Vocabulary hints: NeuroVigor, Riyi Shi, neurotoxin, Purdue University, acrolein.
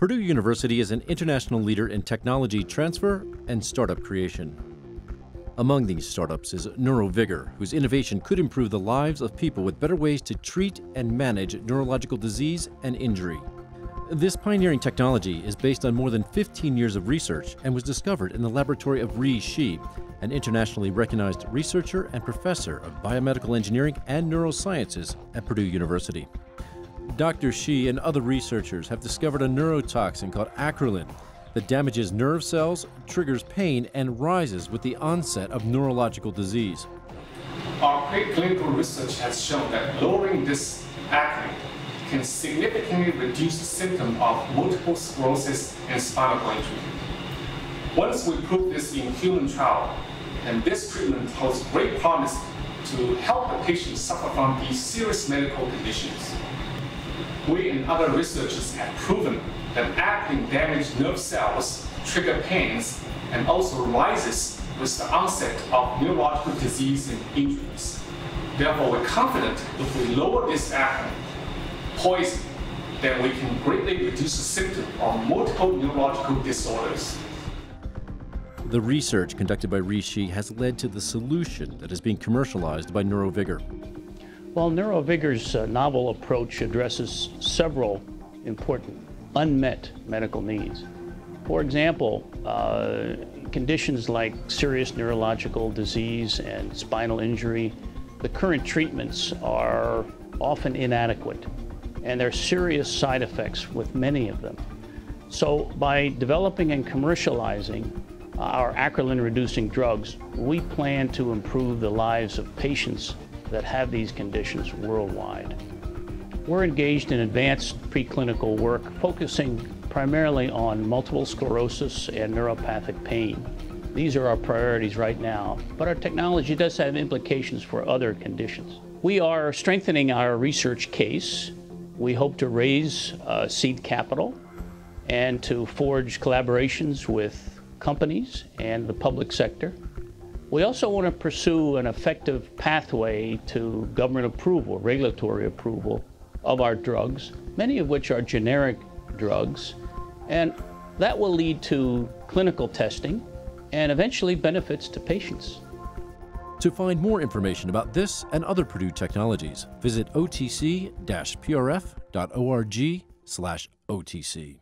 Purdue University is an international leader in technology transfer and startup creation. Among these startups is NeuroVigor, whose innovation could improve the lives of people with better ways to treat and manage neurological disease and injury. This pioneering technology is based on more than 15 years of research and was discovered in the laboratory of Riyi Shi, an internationally recognized researcher and professor of biomedical engineering and neurosciences at Purdue University. Dr. Shi and other researchers have discovered a neurotoxin called acrolein that damages nerve cells, triggers pain, and rises with the onset of neurological disease. Our preclinical research has shown that lowering this acrolein can significantly reduce the symptom of multiple sclerosis and spinal cord injury. Once we prove this in human trial, and this treatment holds great promise to help the patients suffer from these serious medical conditions. We and other researchers have proven that acrolein damages nerve cells, trigger pains, and also rises with the onset of neurological disease and injuries. Therefore, we're confident if we lower this acrolein poison, then we can greatly reduce the symptom of multiple neurological disorders. The research conducted by Riyi Shi has led to the solution that is being commercialized by NeuroVigor. Well, NeuroVigor's novel approach addresses several important unmet medical needs. For example, conditions like serious neurological disease and spinal injury, the current treatments are often inadequate, and there are serious side effects with many of them. So by developing and commercializing our acrolein-reducing drugs, we plan to improve the lives of patients that have these conditions worldwide. We're engaged in advanced preclinical work focusing primarily on multiple sclerosis and neuropathic pain. These are our priorities right now, but our technology does have implications for other conditions. We are strengthening our research case. We hope to raise seed capital and to forge collaborations with companies and the public sector. We also want to pursue an effective pathway to government approval, regulatory approval of our drugs, many of which are generic drugs, and that will lead to clinical testing and eventually benefits to patients. To find more information about this and other Purdue technologies, visit otc-prf.org/OTC.